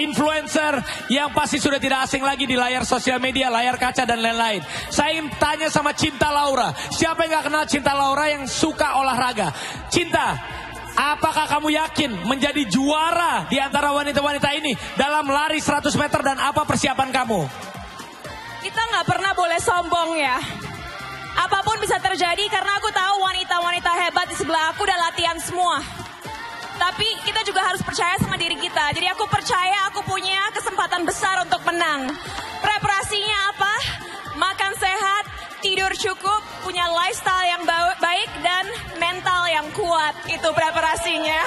Influencer yang pasti sudah tidak asing lagi di layar sosial media, layar kaca dan lain-lain. Saya ingin tanya sama Cinta Laura. Siapa yang gak kenal Cinta Laura yang suka olahraga? Cinta, apakah kamu yakin menjadi juara di antara wanita-wanita ini dalam lari 100 meter dan apa persiapan kamu? Kita gak pernah boleh sombong ya. Apapun bisa terjadi karena aku tahu wanita-wanita hebat di sebelah aku udah latihan semua. Tapi kita juga harus percaya sama diri kita. Jadi aku percaya aku punya kesempatan besar untuk menang. Preparasinya apa? Makan sehat, tidur cukup, punya lifestyle yang baik dan mental yang kuat. Itu preparasinya.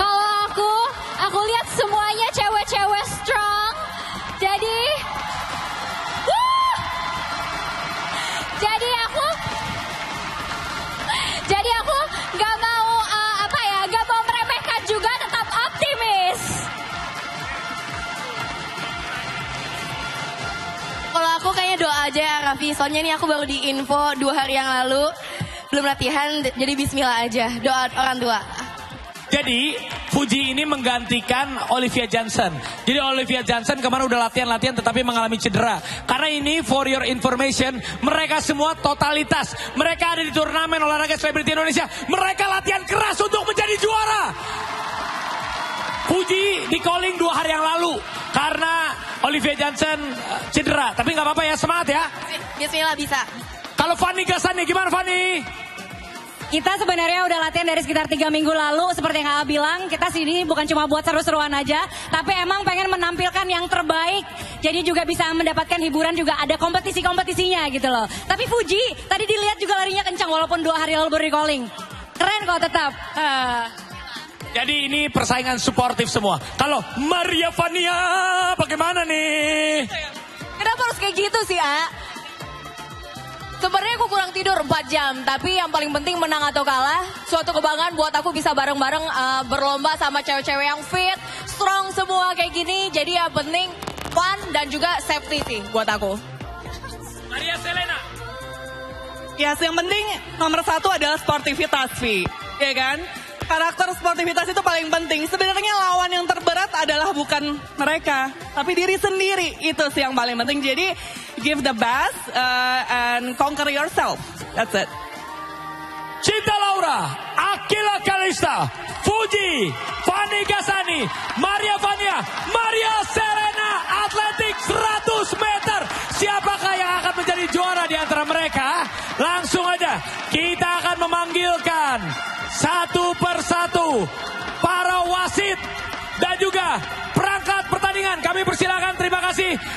Kalau aku lihat semuanya cewek-cewek strong. Jadi aku gak mau gak mau meremehkan juga, tetap optimis. Kalau aku kayaknya doa aja ya Raffi, soalnya ini aku baru di info 2 hari yang lalu, belum latihan, jadi bismillah aja, doa orang tua. Jadi Fuji ini menggantikan Olivia Johnson. Jadi Olivia Johnson kemarin udah latihan-latihan tetapi mengalami cedera. Karena ini for your information, mereka semua totalitas. Mereka ada di turnamen olahraga selebriti Indonesia. Mereka latihan keras untuk menjadi juara. Fuji di calling 2 hari yang lalu karena Olivia Johnson cedera. Tapi nggak apa-apa ya, semangat ya. Bismillah bisa. Kalau Fanny Gassani gimana Fanny? Kita sebenarnya udah latihan dari sekitar 3 minggu lalu, seperti yang Kak bilang, kita sini bukan cuma buat seru-seruan aja, tapi emang pengen menampilkan yang terbaik, jadi juga bisa mendapatkan hiburan, juga ada kompetisi-kompetisinya gitu loh. Tapi Fuji, tadi dilihat juga larinya kencang walaupun 2 hari lalu baru calling. Keren kok tetap. Jadi ini persaingan suportif semua. Kalau Maria Vania, bagaimana nih? Kenapa harus kayak gitu sih, A? Sebenarnya aku kurang tidur 4 jam, tapi yang paling penting menang atau kalah, suatu kebanggaan buat aku bisa bareng-bareng berlomba sama cewek-cewek yang fit, strong semua kayak gini, jadi yang penting fun dan juga safety sih buat aku. Maria Selena. Ya, yang penting nomor 1 adalah sportivitas, Vi. Ya kan? Karakter sportivitas itu paling penting. Sebenarnya lawan yang terberat adalah bukan mereka, tapi diri sendiri. Itu sih yang paling penting. Jadi give the best and conquer yourself. That's it. Cinta Laura, Akhila Kalista, Fuji, Fanny Gassani, Maria Vania, Maria Selena, atletik 100 meter. Siapakah yang akan menjadi juara di antara mereka? Langsung aja kita akan memanggilkan satu persatu para wasit dan juga perangkat pertandingan. Kami persilakan, terima kasih.